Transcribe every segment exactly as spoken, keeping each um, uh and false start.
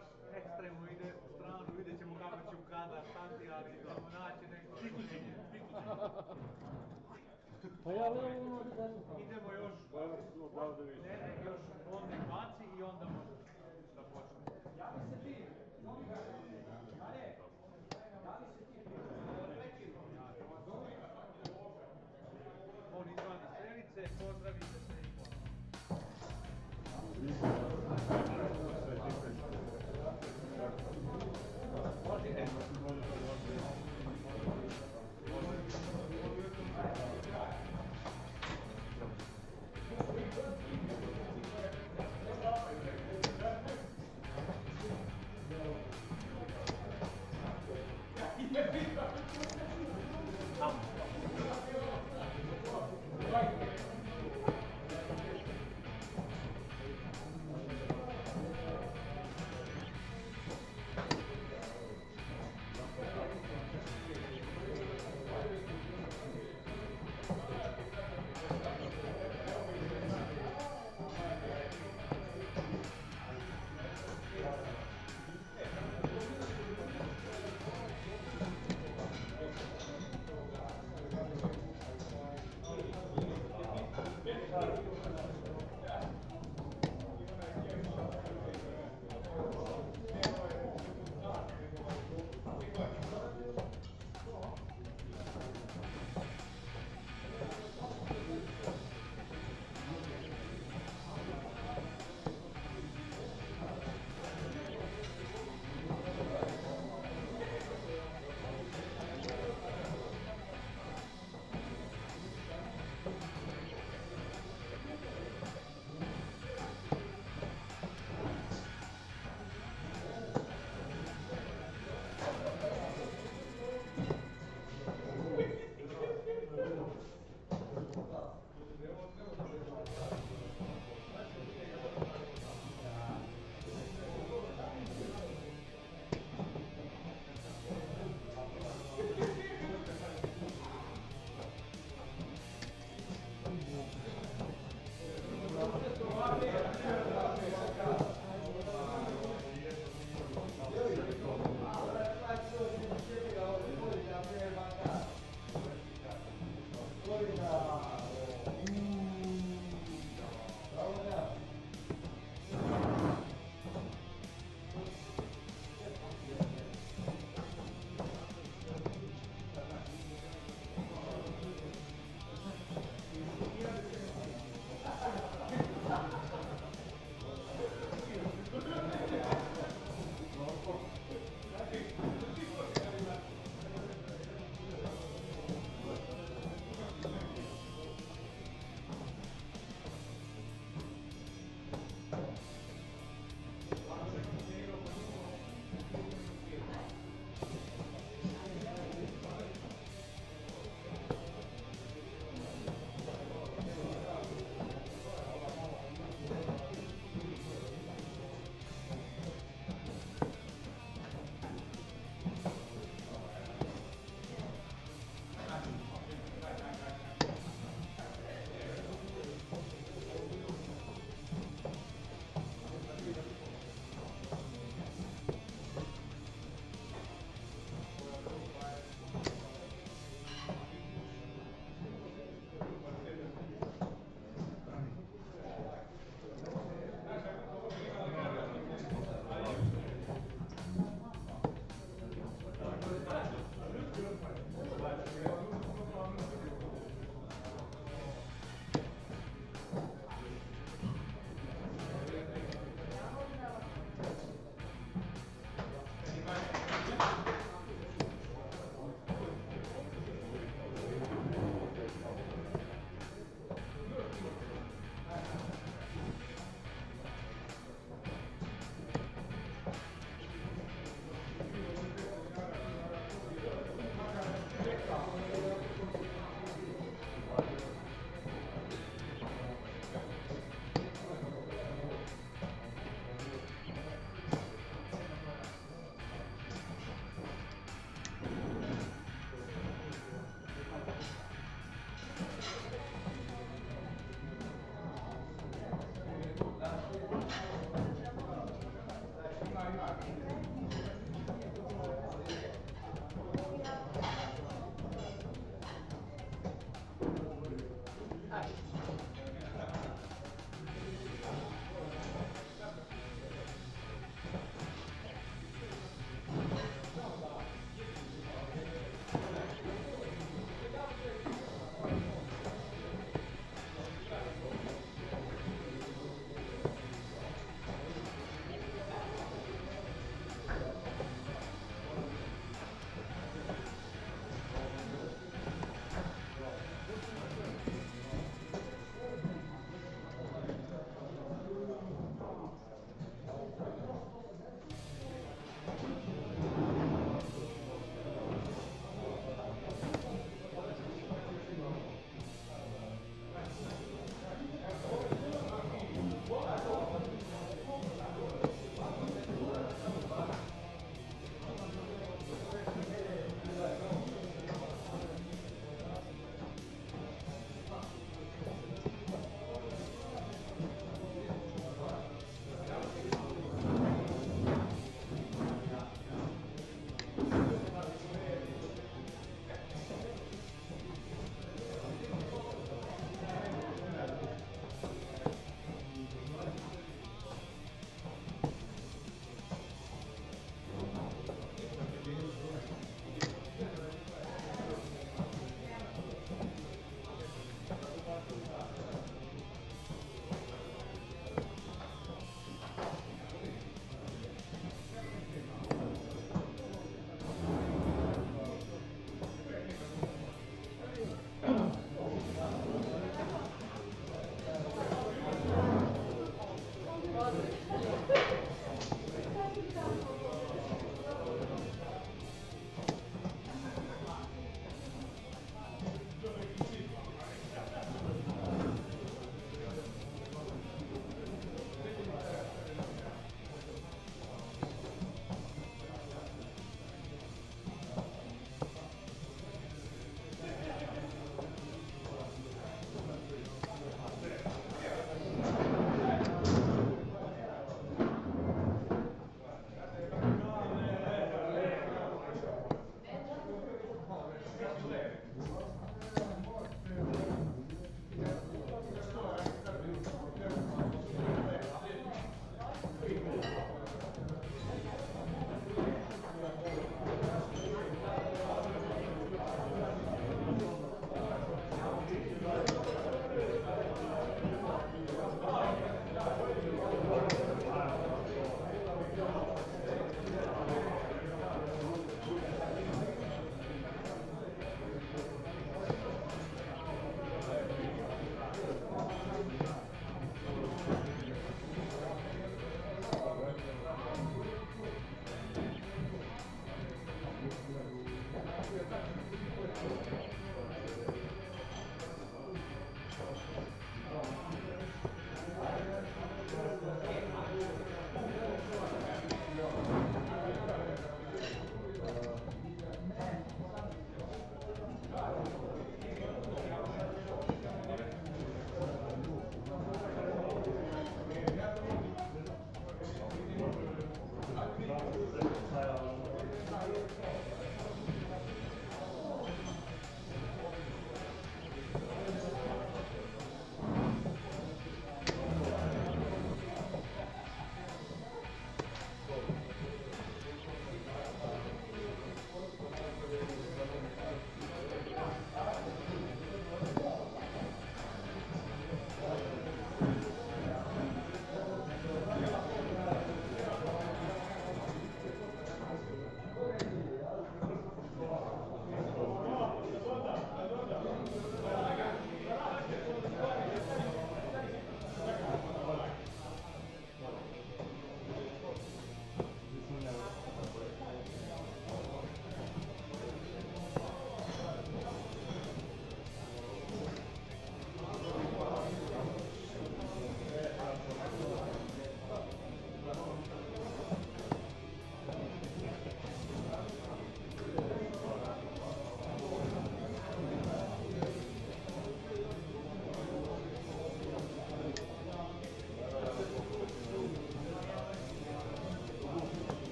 baš ekstremno ide u stranu, vidjet ćemo kako će ukadar stati, ali idemo naći neko rješenje. Idemo još, Nenad još onda baci i onda možemo da počnemo. Ja bi se ti, Domika, dalje, ja bi se ti, Domika, on izvadi strelice, pozdravite se i pozdravite. Možete.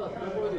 Gracias.